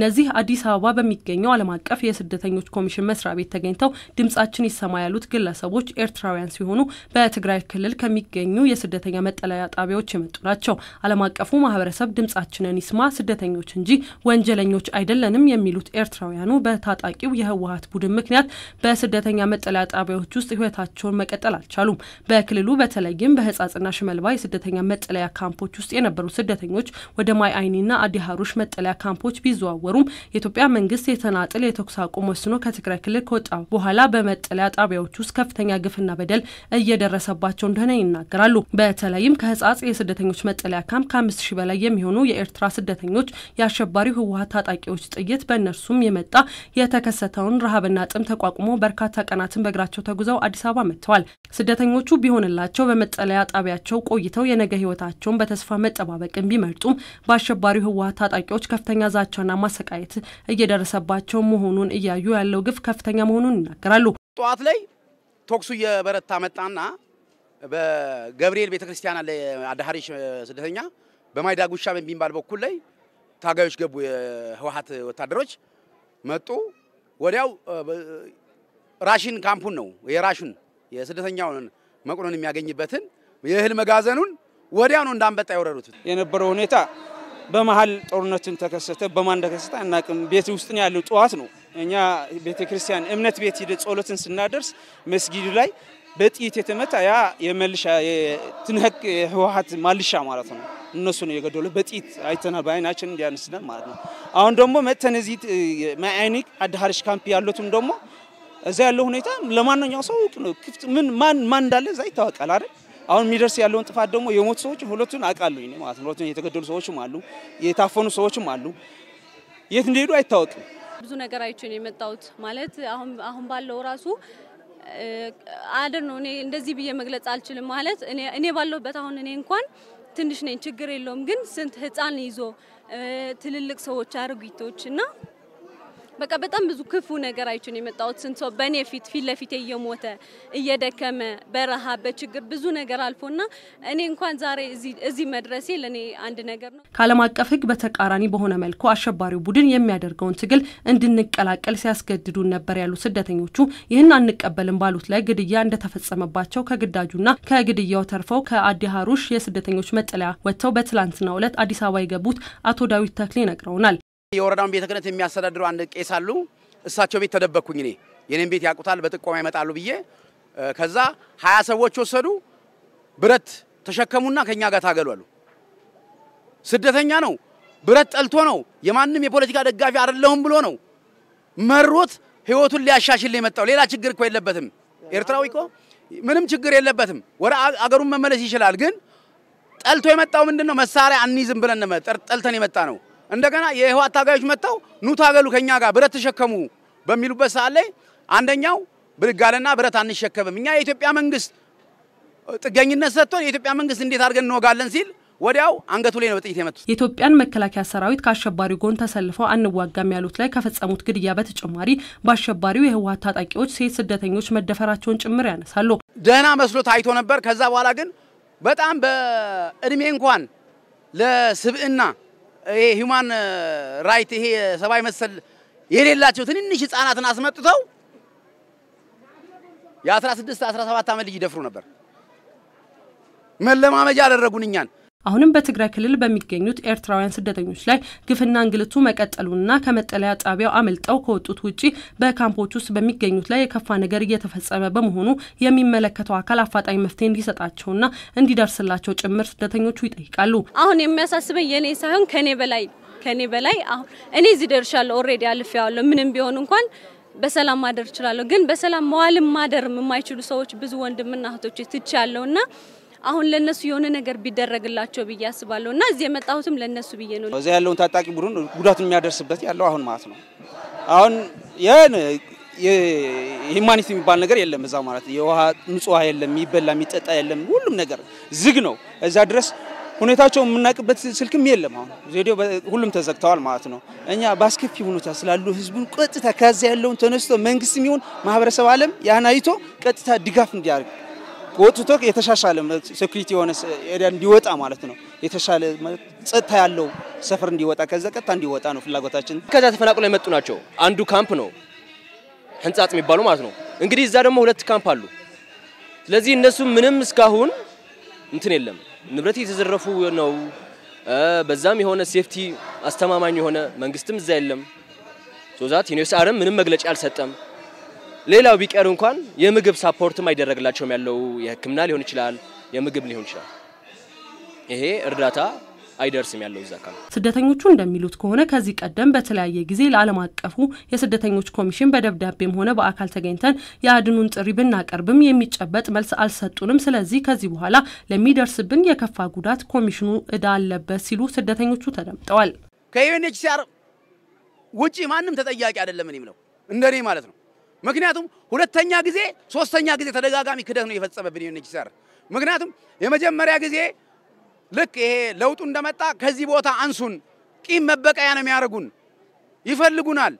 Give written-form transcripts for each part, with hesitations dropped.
እነዚህ አዲስ አበባ በሚገኘው ዓለም አቀፍ የስደተኞች ኮሚሽን መስሪያ ቤት ተገኝተው ድምጻችን ይሰማ ያሉት ግለሰቦች ኤርትራውያን ሲሆኑ በትግራይ ክልል ከሚገኙ የስደተኛ መጠለያ ጣቢያዎች የመጡ ናቸው። ዓለም አቀፉ ማህበረሰብ ድምጻችንን ይስማ ስደተኞች እንጂ ወንጀለኞች አይደለንም የሚሉት ኤርትራውያኑ በታጣቂው የህወሓት ቡድን ምክንያት በስደተኛ መጠለያ ጣቢያዎች ውስጥ ህይወታቸውን መቀጠል አልቻሉም። በክልሉ በተለይም በህጻጽና ሽመልባ የስደተኛ መጠለያ ካምፖች ውስጥ የነበሩ ስደተኞች ወደ ማይ አይኒና አዲሃሩሽ መጠለያ ካምፖች ቢዘዋወሩም የኢትዮጵያ መንግስት የተናጠለ የተኩስ አቁም ወስኖ ከትግራይ ክልል ከወጣ በኋላ በመጠለያ ጣቢያዎች ውስጥ ከፍተኛ ግፍና በደል እየደረሰባቸው እንደሆነ ይናገራሉ። በተለይም ከህጻጽ የስደተኞች መጠለያ ካምፕ ከ5000 በላይ የሚሆኑ የኤርትራ ስደተኞች የአሸባሪው ህወሓት ታጣቂዎች ጥይት በእነርሱም የመጣ የተከሰተውን ረሃብና ጥም ተቋቁሞ በርካታ ቀናትን በእግራቸው ተጉዘው አዲስ አበባ መጥተዋል። ስደተኞቹ ቢሆንላቸው በመጠለያ ጣቢያቸው ቆይተው የነገ ህይወታቸውን በተስፋ መጠባበቅን ቢመርጡም በአሸባሪው ህወሓት ታጣቂዎች ከፍተኛ ዛቻና ማሰቃየት እየደረሰባቸው መሆኑን እያዩ ያለው ግፍ ከፍተኛ መሆኑን ይናገራሉ። ጧት ላይ ተኩሱ የበረታ መጣና በገብርኤል ቤተክርስቲያን ላይ አዳሃሪሽ ስደተኛ በማይዳጉሻ በሚባል በኩል ላይ ታጋዮች ገቡ። የህወሓት ወታደሮች መጡ። ወዲያው ራሽን ካምፑን ነው የራሽን የስደተኛውን መቆኖን የሚያገኝበትን የህል መጋዘኑን ወዲያው ነው እንዳንበጣ ያወረሩት። የነበረው ሁኔታ በመሃል ጦርነቱን ተከሰተ። በማን ተከሰተ እናቅም። ቤት ውስጥ ነው ያለው። ጧት ነው እኛ ቤተክርስቲያን እምነት ቤት ሄደ ጸሎትን ስናደርስ መስጊዱ ላይ በጥይት የተመታ ያ የመልሻ የትንህቅ ህወሓት ማልሻ ማለት ነው እነሱ ነው የገደሉት። በጥይት አይተናል ባይናችን ያንስናል ማለት ነው። አሁን ደግሞ መተነዚት ማይአይኒክ አዳሃሪሽ ካምፕ ያሉትም ደግሞ እዛ ያለው ሁኔታ ለማንኛውም ሰው ነው ክፍት ምን ማን እንዳለ እዛ ይታወቃል አይደል? አሁን ሚደርስ ያለውን ጥፋት ደግሞ የሞት ሰዎች ሁለቱን አቃሉኝ ነው ማለት ነው። ሁለቱን የተገደሉ ሰዎችም አሉ፣ የታፈኑ ሰዎችም አሉ። የት እንደሄዱ አይታወቅም። ብዙ ነገር አይቼን የመጣውት ማለት አሁን ባለው ራሱ አደረነው እንደዚህ ብዬ መግለጽ አልችልም ማለት እኔ ባለውበት አሁን እኔ እንኳን ትንሽ ነኝ ችግር የለውም ግን ስንት ህፃን ይዞ ትልልቅ ሰዎች አርጉይቶችና በቃ በጣም ብዙ ክፉ ነገር አይቼን የመጣውት ስንት ሰው በኔፊት ፊለፊት እየሞተ እየደከመ በረሃ በችግር ብዙ ነገር አልፎና እኔ እንኳን ዛሬ እዚህ መድረሴ ለኔ አንድ ነገር ነው። ካለም አቀፍ ህግ በተቃራኒ በሆነ መልኩ አሸባሪው ቡድን የሚያደርገውን ትግል እንድንቀላቀል ሲያስገድዱ ነበር ያሉ ስደተኞቹ ይሄን አንቀበልም ባሉት ላይ ግድያ እንደተፈጸመባቸው ከግዳጁና ከግድያው ተርፈው ከአዲሃሩሽ የስደተኞች መጠለያ ወጥተው በትላንትናው ዕለት አዲስ አበባ የገቡት አቶ ዳዊት ተክሌ ነግረውናል። የወረዳውን ቤተ ክህነት የሚያስተዳድሩ አንድ ቄስ አሉ። እሳቸው ቤት ተደበኩኝ። እኔ የኔን ቤት ያቁታል በጥቆማ ይመጣሉ ብዬ ከዛ 20 ሰዎች ወሰዱ። ብረት ተሸከሙና ከኛ ጋር ታገሏሉ። ስደተኛ ነው፣ ብረት ጠልቶ ነው፣ የማንም የፖለቲካ ደጋፊ አይደለም ብሎ ነው መሮት ህይወቱን ሊያሻሽል የመጣው። ሌላ ችግር እኮ የለበትም። ኤርትራዊ እኮ ምንም ችግር የለበትም። ወራ አገሩን መመለስ ይችላል። ግን ጠልቶ የመጣው ምንድነው? መሳሪያ አንይዝም ብለን ነው ጠልተን የመጣ ነው። እንደገና የህወሓት ታጋዮች መጣው ኑ ታገሉ ከኛ ጋር ብረት ተሸከሙ በሚሉበት ሰዓት ላይ አንደኛው ብርጋልና ብረት አንሸከብም እኛ የኢትዮጵያ መንግስት ጥገኝነት ሰጥቶን የኢትዮጵያ መንግስት እንዴት አድርገን እንወጋለን ሲል ወዲያው አንገቱ ላይ ነው ጥይት የመቱት። የኢትዮጵያን መከላከያ ሰራዊት ከአሸባሪው ጎን ተሰልፈው አንዋጋም ያሉት ላይ ከፈጸሙት ግድያ በተጨማሪ በአሸባሪው የህወሓት ታጣቂዎች ሴት ስደተኞች መደፈራቸውን ጭምር ያነሳሉ። ደህና መስሎ ታይቶ ነበር። ከዛ በኋላ ግን በጣም በእድሜ እንኳን ለስብዕና የሂማን ራይት ይሄ ሰባይ መሰል የሌላቸው ትንንሽ ህፃናትን አስመጥተው የ16 17 ዓመት ልጅ ይደፍሩ ነበር። መለማመጃ አደረጉንኛን። አሁንም በትግራይ ክልል በሚገኙት ኤርትራውያን ስደተኞች ላይ ግፍና እንግልቱ መቀጠሉና ከመጠለያ ጣቢያው አመልጠው ከወጡት ውጪ በካምፖች ውስጥ በሚገኙት ላይ የከፋ ነገር እየተፈጸመ በመሆኑ የሚመለከተው አካል አፋጣኝ መፍትሄ እንዲሰጣቸውና እንዲደርስላቸው ጭምር ስደተኞቹ ይጠይቃሉ። አሁን የሚያሳስበኝ የኔ ሳይሆን ከኔ በላይ አሁን እኔ ዝደርሻለሁ ኦሬዲ አልፈያለሁ ምንም ቢሆን እንኳን በሰላም ማደር ይችላልው። ግን በሰላም መዋልም ማደርም የማይችሉ ሰዎች ብዙ ወንድምና እህቶች ትቻለውና አሁን ለነሱ የሆነ ነገር ቢደረግላቸው በያስባለውና እዚህ የመጣሁትም ለነሱ ብዬ ነው። እዚህ ያለውን ታጣቂ ቡድን ጉዳቱን የሚያደርስበት ያለው አሁን ማለት ነው። አሁን ያን የሂማኒቲ የሚባል ነገር የለም እዛ ማለት የውሃ ንጹህ የለም፣ የሚበላ የሚጠጣ የለም፣ ሁሉም ነገር ዝግ ነው። እዛ ድረስ ሁኔታቸው ምናቀበት ስልክም የለም። አሁን ሬዲዮ ሁሉም ተዘግተዋል ማለት ነው። እኛ ባስኬት ይሁንታ ስላሉ ህዝቡን ቀጥታ ከዛ ያለውን ተነስቶ መንግስትም ይሁን ማህበረሰብ ዓለም ያን አይቶ ቀጥታ ድጋፍ እንዲያርግ ወጥቶ የተሻሻለ ሴኩሪቲ የሆነ ኤሪያ እንዲወጣ ማለት ነው። የተሻለ ጸጥታ ያለው سفر نديوتا كذا كتانديوتا نو في اللغوتاتين كذا تفناقول لهم تناچو عندو كامب نو هنصات ميبالو معناتنو انغدي اذا دمو ሁለት ካምፕ አሉ ስለዚህ እነሱ ምንም ስካሁን እንትን የለም ንብረት እየተዘረፉ ነው በዛም የሆነ ሴፍቲ አስተማማኝ የሆነ መንግስትም እዛ የለም ሶዛት ዩኒቨርሲቲም ምንም መግለጫ አልሰጠም ሌላው ቢቀር እንኳን የምግብ ሳፖርትም አይደረግላቸውም ያለው የህክምና ሊሆን ይችላል የምግብ ሊሆን ይችላል ይሄ እርዳታ አይደርስም ያለው ዘካም ስደተኞቹ እንደሚሉት ከሆነ ከዚህ ቀደም በተለያየ ጊዜ ለዓለም አቀፉ የስደተኞች ኮሚሽን በደብዳቤም ሆነ በአካል ተገኝተን ያድኑን ጥሪ ብናቀርብም የሚጨበጥ መልስ አልሰጡንም ስለዚህ ከዚህ በኋላ ለሚደርስብን የከፋ ጉዳት ኮሚሽኑ እዳ አለበት ሲሉ ስደተኞቹ ተደምጠዋል ከዩኤንኤችሲአር ወጪ ማንም ተጠያቂ አይደለም እኔም ነው እንደኔ ማለት ነው ምክንያቱም ሁለተኛ ጊዜ ሶስተኛ ጊዜ ተደጋጋሚ ክደት ነው የፈጸመብን ዩኤንኤችሲአር ምክንያቱም የመጀመሪያ ጊዜ ልክ ይሄ ለውጡ እንደመጣ ከዚህ ቦታ አንሱን ቂም መበቀያ ነው የሚያርጉን ይፈልጉናል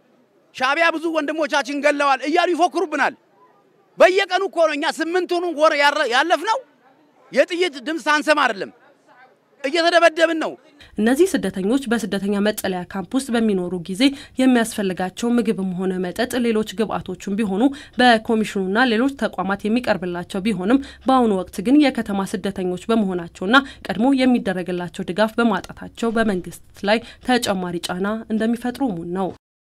ሻቢያ ብዙ ወንድሞቻችን ገለዋል እያሉ ይፎክሩብናል በየቀኑ ኮሮኛ 8ቱን ወር ያለፍነው የጥይት ድምጽ አንሰማ አይደለም እየተደበደብን ነው እነዚህ ስደተኞች በስደተኛ መጠለያ ካምፕ ውስጥ በሚኖሩ ጊዜ የሚያስፈልጋቸው ምግብም ሆነ መጠጥ ሌሎች ግብአቶችም ቢሆኑ በኮሚሽኑና ሌሎች ተቋማት የሚቀርብላቸው ቢሆንም በአሁኑ ወቅት ግን የከተማ ስደተኞች በመሆናቸውና ቀድሞ የሚደረግላቸው ድጋፍ በማጣታቸው በመንግስት ላይ ተጨማሪ ጫና እንደሚፈጥሩ ነው